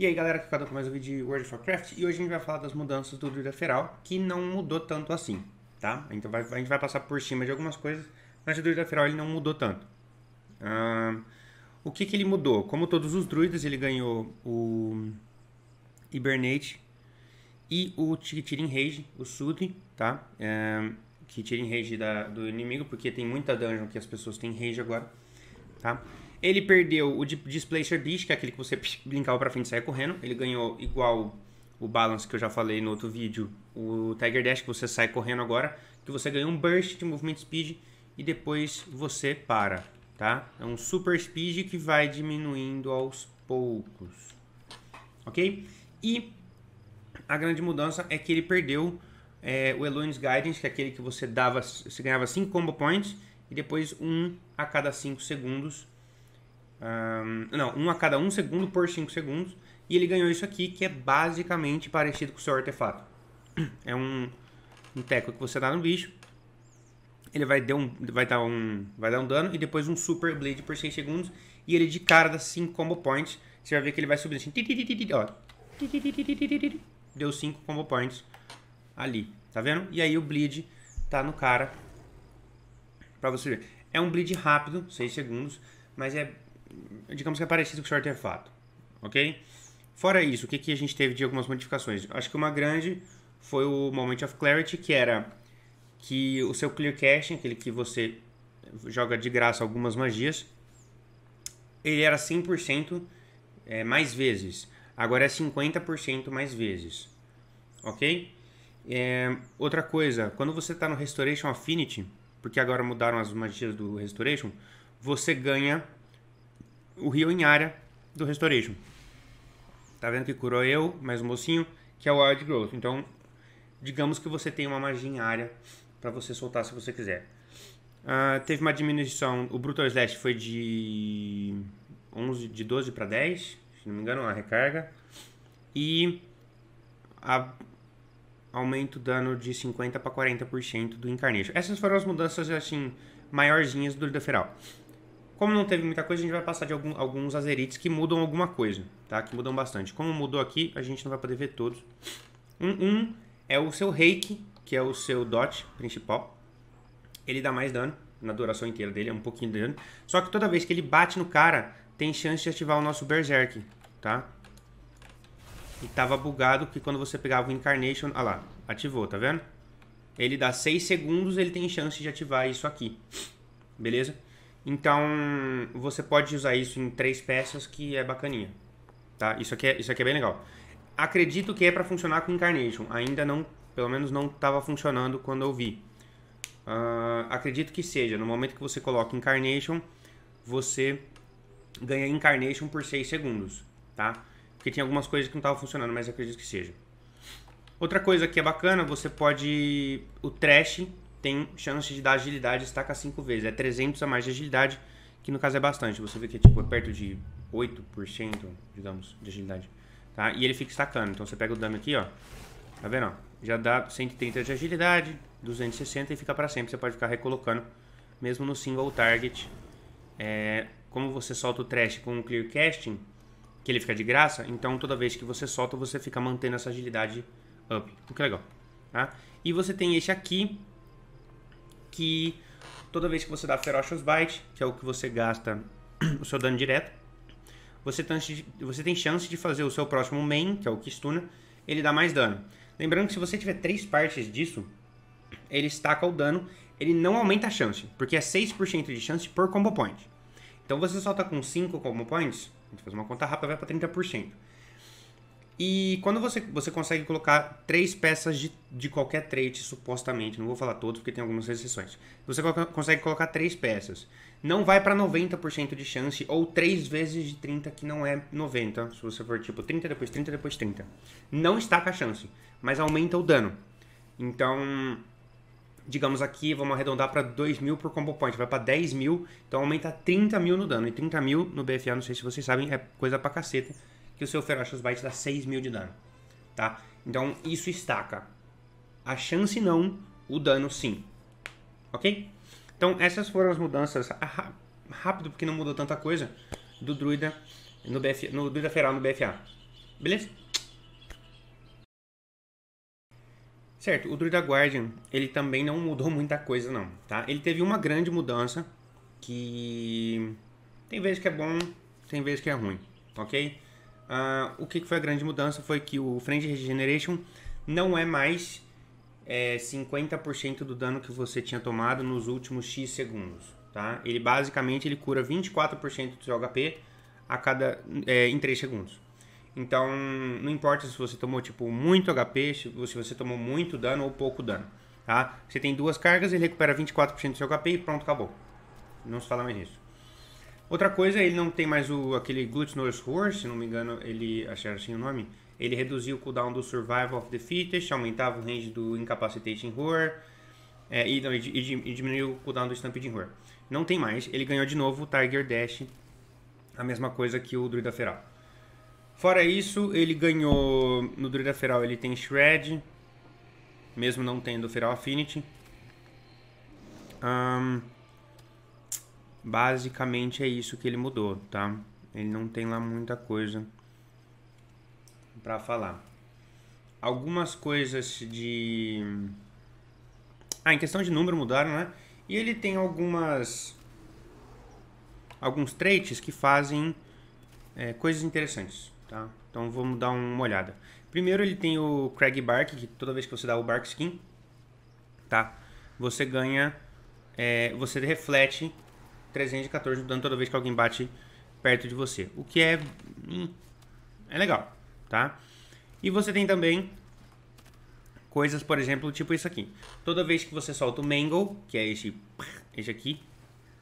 E aí galera, aqui cada um com mais um vídeo de World of Warcraft, e hoje a gente vai falar das mudanças do Druida Feral, que não mudou tanto assim, tá? Então a gente vai passar por cima de algumas coisas, mas o Druida Feral ele não mudou tanto. O que que ele mudou? Como todos os druidas, ele ganhou o Hibernate e o Cheering Rage, o Sudri, tá? Que tira em rage do inimigo, porque tem muita dungeon que as pessoas têm rage agora, tá? Ele perdeu o Displacer Beast, que é aquele que você blinkava pra frente e saia correndo. Ele ganhou, igual o Balance que eu já falei no outro vídeo, o Tiger Dash, que você sai correndo agora, que você ganhou um burst de movement speed e depois você para, tá? É um super speed que vai diminuindo aos poucos, ok? E a grande mudança é que ele perdeu o Elune's Guidance, que é aquele que você dava, você ganhava 5 Combo Points e depois um a cada 5 segundos. Não, um a cada 1 segundo por 5 segundos. E ele ganhou isso aqui, que é basicamente parecido com o seu artefato. É um teco que você dá no bicho. Ele vai dar um dano e depois um Super Blade por 6 segundos. E ele de cara dá 5 Combo Points. Você vai ver que ele vai subir assim. Ó. Deu 5 Combo Points ali, tá vendo? E aí o bleed tá no cara, pra você ver. É um bleed rápido, 6 segundos, mas é, digamos que é parecido com o seu artefato, ok? Fora isso, o que que a gente teve de algumas modificações? Acho que uma grande foi o Moment of Clarity, que era que o seu Clear casting, aquele que você joga de graça algumas magias, ele era 100% mais vezes, agora é 50% mais vezes, ok? Outra coisa, quando você está no Restoration Affinity, porque agora mudaram as magias do Restoration, você ganha o heal em área do Restoration. Tá vendo que curou eu, mais um mocinho, que é o Wild Growth. Então, digamos que você tem uma magia em área para você soltar se você quiser. Teve uma diminuição, o Brutal slash foi de 12 para 10, se não me engano, a recarga. E aumento o dano de 50% para 40% do Incarnation. Essas foram as mudanças, assim, maiorzinhas do Druida Feral. Como não teve muita coisa, a gente vai passar de alguns azerites que mudam alguma coisa, tá? Que mudam bastante. Como mudou aqui, a gente não vai poder ver todos. Um é o seu Rake, que é o seu dot principal. Ele dá mais dano na duração inteira dele, é um pouquinho de dano. Só que toda vez que ele bate no cara, tem chance de ativar o nosso Berserk, tá? E tava bugado que quando você pegava o Incarnation... Ah lá, ativou, tá vendo? Ele dá 6 segundos, ele tem chance de ativar isso aqui. Beleza? Então, você pode usar isso em 3 peças, que é bacaninha. Tá? Isso aqui é bem legal. Acredito que é pra funcionar com Incarnation. Ainda não... Pelo menos não tava funcionando quando eu vi. Acredito que seja. No momento que você coloca Incarnation, você ganha Incarnation por 6 segundos. Tá? Porque tinha algumas coisas que não estavam funcionando, mas acredito que seja. Outra coisa que é bacana, você pode... O Thrash tem chance de dar agilidade, estaca 5 vezes. É 300 a mais de agilidade, que no caso é bastante. Você vê que é, tipo, é perto de 8%, digamos, de agilidade. Tá? E ele fica estacando. Então você pega o dano aqui, ó. Tá vendo? Ó? Já dá 130 de agilidade, 260 e fica pra sempre. Você pode ficar recolocando, mesmo no single target. Como você solta o Thrash com o Clear casting, que ele fica de graça, então toda vez que você solta, você fica mantendo essa agilidade up. O que é legal, tá? E você tem esse aqui, que toda vez que você dá Ferocious Bite, que é o que você gasta o seu dano direto, você tem chance de fazer o seu próximo main, que é o que stuna, ele dá mais dano. Lembrando que se você tiver 3 partes disso, ele estaca o dano, ele não aumenta a chance, porque é 6% de chance por combo point. Então você solta com 5 combo points, a gente faz uma conta rápida, vai para 30%. E quando você consegue colocar 3 peças de qualquer trait, supostamente, não vou falar todos porque tem algumas exceções. Você consegue colocar 3 peças. Não vai para 90% de chance, ou 3 vezes de 30, que não é 90. Se você for tipo 30, depois 30, depois 30. Não estaca a chance, mas aumenta o dano. Então, digamos aqui, vamos arredondar para 2.000 por combo point, vai para 10.000, então aumenta 30.000 no dano. E 30.000 no BFA, não sei se vocês sabem, é coisa pra caceta, que o seu Ferocious Bite dá 6.000 de dano, tá? Então isso estaca. A chance não, o dano sim. Ok? Então essas foram as mudanças, rápido porque não mudou tanta coisa, do Druida no Druida Feral no BFA. Beleza? Certo, o Druida Guardian, ele também não mudou muita coisa não, tá? Ele teve uma grande mudança, que tem vezes que é bom, tem vezes que é ruim, ok? O que foi a grande mudança foi que o Frenzy Regeneration não é mais 50% do dano que você tinha tomado nos últimos X segundos, tá? Ele basicamente ele cura 24% do seu HP a cada, em 3 segundos. Então, não importa se você tomou, tipo, muito HP, se você tomou muito dano ou pouco dano, tá? Você tem 2 cargas, ele recupera 24% do seu HP e pronto, acabou. Não se fala mais nisso. Outra coisa, ele não tem mais aquele Gluttonous Roar, se não me engano, ele, acharam assim o nome, ele reduziu o cooldown do Survival of the Fittest, aumentava o range do Incapacitating Roar, e diminuiu o cooldown do Stampede Roar. Não tem mais, ele ganhou de novo o Tiger Dash, a mesma coisa que o Druida Feral. Fora isso, ele ganhou, no Druida Feral ele tem Shred, mesmo não tendo Feral Affinity. Basicamente é isso que ele mudou, tá? Ele não tem lá muita coisa pra falar. Algumas coisas de... em questão de número mudaram, né? E ele tem alguns traits que fazem coisas interessantes. Tá? Então vamos dar uma olhada. Primeiro ele tem o Craggy Bark, que toda vez que você dá o Bark Skin, tá? Você ganha, você reflete 314 de dano toda vez que alguém bate perto de você, o que é legal, tá? E você tem também coisas, por exemplo, tipo isso aqui. Toda vez que você solta o Mangle, que é esse aqui,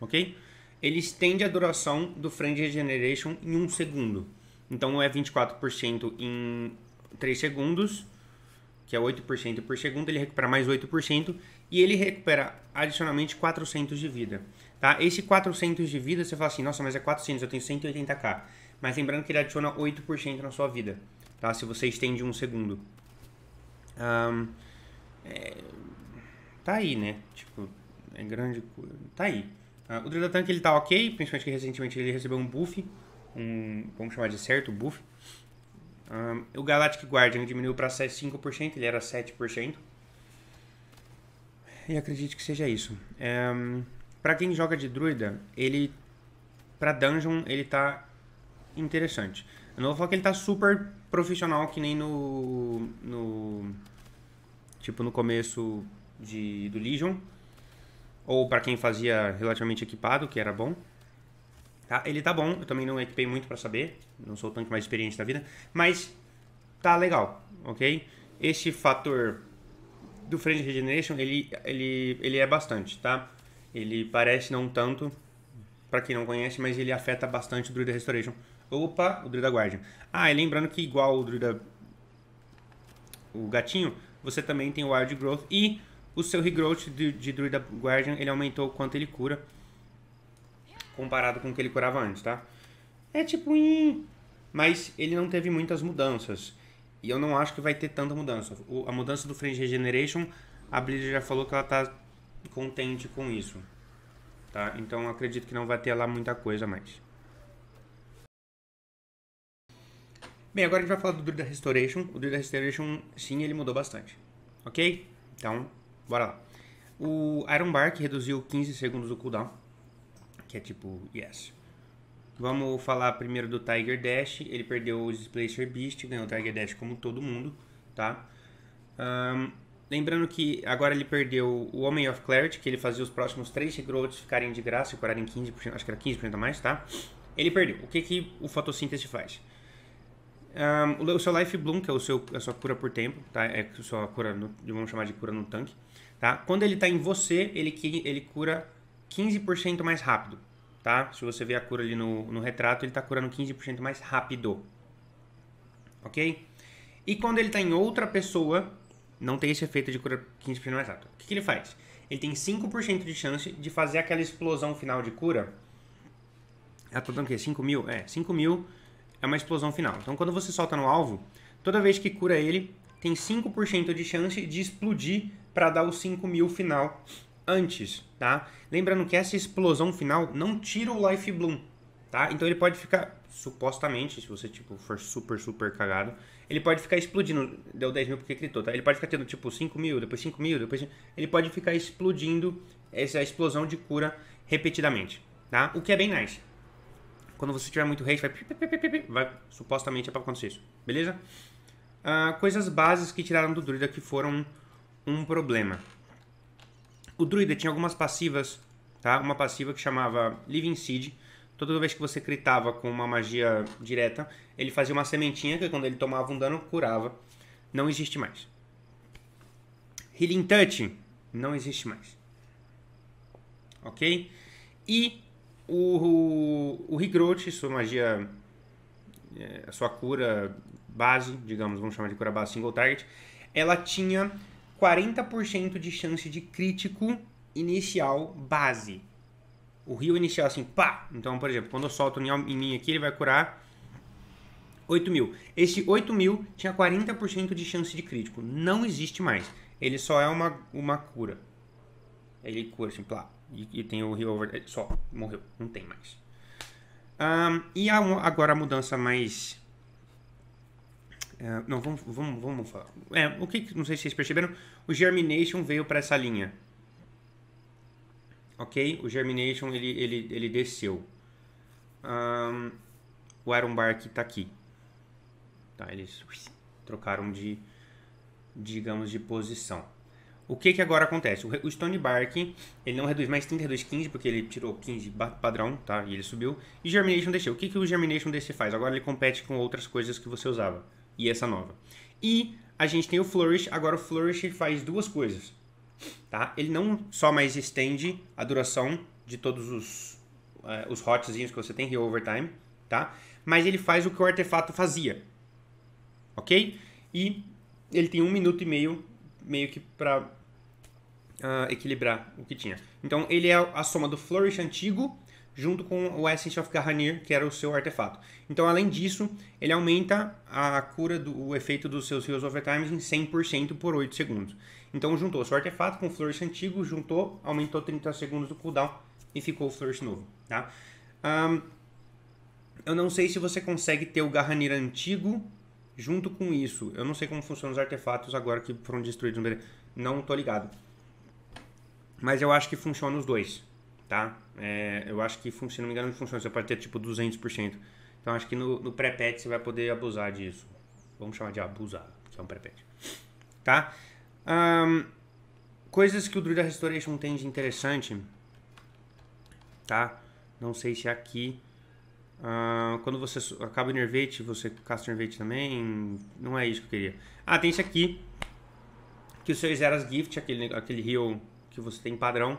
ok? Ele estende a duração do Frenzy Regeneration em 1 segundo. Então é 24% em 3 segundos, que é 8% por segundo, ele recupera mais 8%, e ele recupera adicionalmente 400 de vida. Tá? Esse 400 de vida, você fala assim, nossa, mas é 400, eu tenho 180k. Mas lembrando que ele adiciona 8% na sua vida, tá? Se você estende 1 segundo. Tá aí, né? Tipo, é grande coisa. Tá aí. O Druida Tank, ele tá ok, principalmente que recentemente ele recebeu um buff, vamos chamar de certo, buff. O Galactic Guardian diminuiu para 5%, ele era 7%. E acredito que seja isso. Pra quem joga de Druida, ele, pra Dungeon, ele tá interessante. Eu não vou falar que ele tá super profissional, que nem no começo do Legion. Ou pra quem fazia relativamente equipado, que era bom. Tá? Ele tá bom, eu também não equipei muito pra saber, não sou o tanque mais experiente da vida, mas tá legal, ok? Esse fator do Frenzy Regeneration, ele é bastante, tá? Ele parece não tanto, pra quem não conhece, mas ele afeta bastante o Druida Restoration. Opa, o Druida Guardian. E lembrando que igual o Druida... o gatinho, você também tem o Wild Growth e o seu Regrowth de Druida Guardian, ele aumentou o quanto ele cura, comparado com o que ele curava antes, tá? É tipo... mas ele não teve muitas mudanças. E eu não acho que vai ter tanta mudança. A mudança do Frenzy Regeneration, a Blizzard já falou que ela tá contente com isso. Tá? Então eu acredito que não vai ter lá muita coisa mais. Bem, agora a gente vai falar do Druida Restoration. O Druida Restoration, sim, ele mudou bastante. Ok? Então, bora lá. O Iron Bark reduziu 15 segundos do cooldown. Que é tipo, yes. Vamos falar primeiro do Tiger Dash. Ele perdeu o Displacer Beast, ganhou o Tiger Dash como todo mundo, tá? Lembrando que agora ele perdeu o Moment of Clarity, que ele fazia os próximos 3 regrowths ficarem de graça e curarem 15%, acho que era 15% a mais, tá? Ele perdeu. O que que o fotossíntese faz? O seu Life Bloom, que é a sua cura por tempo, tá? É a sua cura, vamos chamar de cura no tanque, tá? Quando ele tá em você, ele cura 15% mais rápido, tá? Se você ver a cura ali no retrato, ele tá curando 15% mais rápido, ok? E quando ele tá em outra pessoa, não tem esse efeito de cura 15% mais rápido. O que ele faz? Ele tem 5% de chance de fazer aquela explosão final de cura. Tô dando o quê? 5 mil? 5 mil é uma explosão final. Então quando você solta no alvo, toda vez que cura ele, tem 5% de chance de explodir pra dar o 5 mil final antes, tá? Lembrando que essa explosão final não tira o Life Bloom, tá? Então ele pode ficar, supostamente, se você tipo, for super, super cagado, ele pode ficar explodindo. Deu 10 mil porque gritou, tá? Ele pode ficar tendo tipo 5 mil, depois 5 mil, depois... Ele pode ficar explodindo essa explosão de cura repetidamente, tá? O que é bem nice. Quando você tiver muito rage, vai supostamente é pra acontecer isso, beleza? Coisas bases que tiraram do druida que foram um problema. O druida tinha algumas passivas, tá? Uma passiva que chamava Living Seed. Toda vez que você critava com uma magia direta, ele fazia uma sementinha que quando ele tomava um dano, curava. Não existe mais. Healing Touch não existe mais. Ok? E o Regrowth, sua magia, a sua cura base, digamos, vamos chamar de cura base single target, ela tinha 40% de chance de crítico inicial base. O rio inicial assim, pá! Então, por exemplo, quando eu solto em mim aqui, ele vai curar 8 mil. Esse 8 mil tinha 40% de chance de crítico. Não existe mais. Ele só é uma cura. Ele cura assim, pá. E tem o rio over... Só, morreu. Não tem mais. E agora a mudança mais... não, vamos falar. O que, não sei se vocês perceberam, o Germination veio para essa linha. Ok? O Germination, ele desceu. O Iron Bark tá aqui. Tá, eles trocaram de, digamos, de posição. O que que agora acontece? O Stone Bark, ele não reduz mais 30, reduz 15, porque ele tirou 15 padrão, tá? E ele subiu. E o Germination desceu. O que que o Germination DC faz? Agora ele compete com outras coisas que você usava. E essa nova. E a gente tem o Flourish. Agora o Flourish faz duas coisas. Tá? Ele não só mais estende a duração de todos os hotzinhos que você tem, Heal Overtime, tá? Mas ele faz o que o artefato fazia, ok? E ele tem 1 minuto e meio, meio que pra equilibrar o que tinha. Então ele é a soma do Flourish antigo junto com o Essence of Garranir, que era o seu artefato. Então além disso, ele aumenta a cura, o efeito dos seus Heals Overtimes em 100% por 8 segundos. Então juntou o seu artefato com o Flourish antigo, juntou, aumentou 30 segundos do cooldown e ficou o Flourish novo, tá? Eu não sei se você consegue ter o Garranir antigo junto com isso. Eu não sei como funcionam os artefatos agora que foram destruídos. Não tô ligado. Mas eu acho que funciona os dois. Tá? Eu acho que, se não me engano, funciona. Você pode ter tipo 200%. Então acho que no pré-patch você vai poder abusar disso. Vamos chamar de abusar, que é um pré-patch. Tá? Coisas que o Druida Restoration tem de interessante. Tá? Não sei se é aqui. Quando você acaba o Nervate, você casta o Nervate também. Não é isso que eu queria. Ah, tem isso aqui. Que o seu Ezera's Gift, aquele heal que você tem padrão.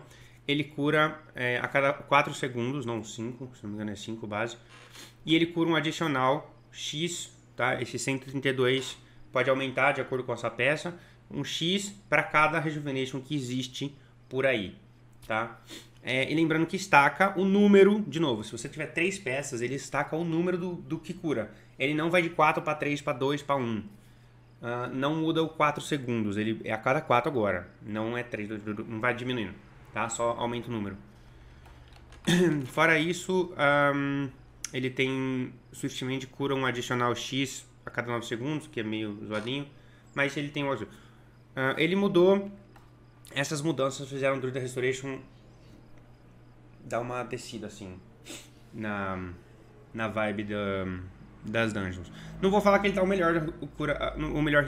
Ele cura a cada 4 segundos, não 5, se não me engano é 5 base. E ele cura um adicional X, tá? Esse 132 pode aumentar de acordo com essa peça. Um X para cada Rejuvenation que existe por aí, tá? E lembrando que estaca o número, de novo, se você tiver 3 peças, ele estaca o número do que cura. Ele não vai de 4 para 3, para 2, para 1. Não muda o 4 segundos, ele é a cada 4 agora. Não é 3, não vai diminuindo. Tá? Só aumenta o número. Fora isso, ele tem Swiftmente cura um adicional X a cada 9 segundos, que é meio zoadinho. Mas ele tem o azul. Ele mudou. Essas mudanças fizeram o Druida Restoration dar uma descida assim na vibe das dungeons. Não vou falar que ele tá o melhor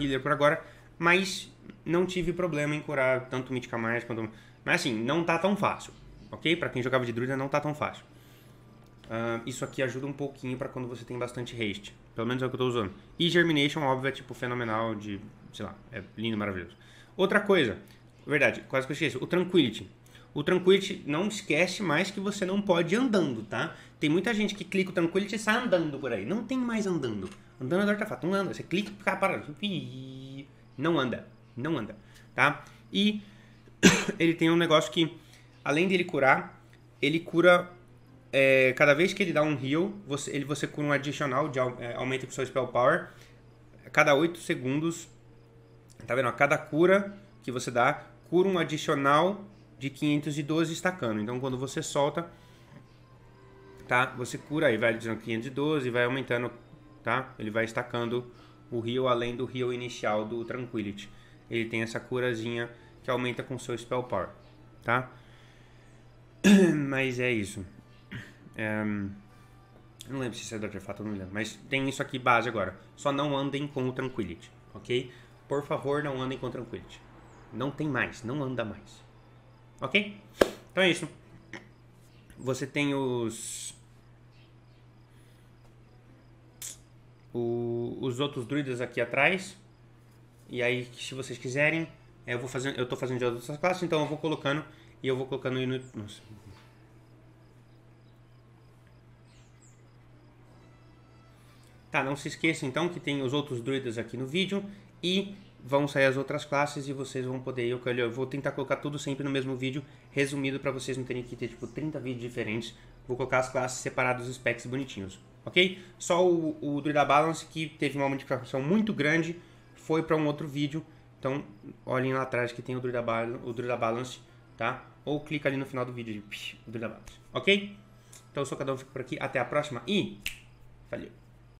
healer por agora, mas não tive problema em curar tanto Mítica Mais quanto... Mas assim, não tá tão fácil, ok? Pra quem jogava de druida, não tá tão fácil. Isso aqui ajuda um pouquinho pra quando você tem bastante haste. Pelo menos é o que eu tô usando. E Germination, óbvio, é tipo fenomenal de... Sei lá, é lindo, maravilhoso. Outra coisa, verdade, quase que eu esqueci. O Tranquility. O Tranquility, não esquece mais que você não pode ir andando, tá? Tem muita gente que clica o Tranquility e sai andando por aí. Não tem mais andando. Andando é do artefato, não anda. Você clica e fica parado. Não anda, não anda, tá? E... ele tem um negócio que, além dele curar, ele cura... cada vez que ele dá um heal, você cura um adicional, aumenta o seu spell power. A cada 8 segundos, tá vendo? A cada cura que você dá, cura um adicional de 512 estacando. Então, quando você solta, tá? Você cura aí, vai de zanquinha de 12 e vai aumentando, tá? Ele vai estacando o heal além do heal inicial do Tranquility. Ele tem essa curazinha que aumenta com seu Spell Power, tá? Mas é isso. Eu não lembro se isso é do artefato, não lembro. Mas tem isso aqui base agora. Só não andem com o Tranquility, ok? Por favor, não andem com o Tranquility. Não tem mais, não anda mais. Ok? Então é isso. Você tem os outros druidas aqui atrás. E aí, se vocês quiserem, eu tô fazendo de outras classes, então eu vou colocando. E eu vou colocando aí no... Nossa. Tá, não se esqueça então que tem os outros druidas aqui no vídeo. E vão sair as outras classes e vocês vão poder... Eu vou tentar colocar tudo sempre no mesmo vídeo, resumido, pra vocês não terem que ter, tipo, 30 vídeos diferentes. Vou colocar as classes separadas, os specs bonitinhos, ok? Só o Druida Balance, que teve uma modificação muito grande, foi pra um outro vídeo. Então, olhem lá atrás que tem o Druida Balance, tá? Ou clica ali no final do vídeo de Druida Balance, ok? Então, eu sou cada um, fico por aqui. Até a próxima e... Valeu!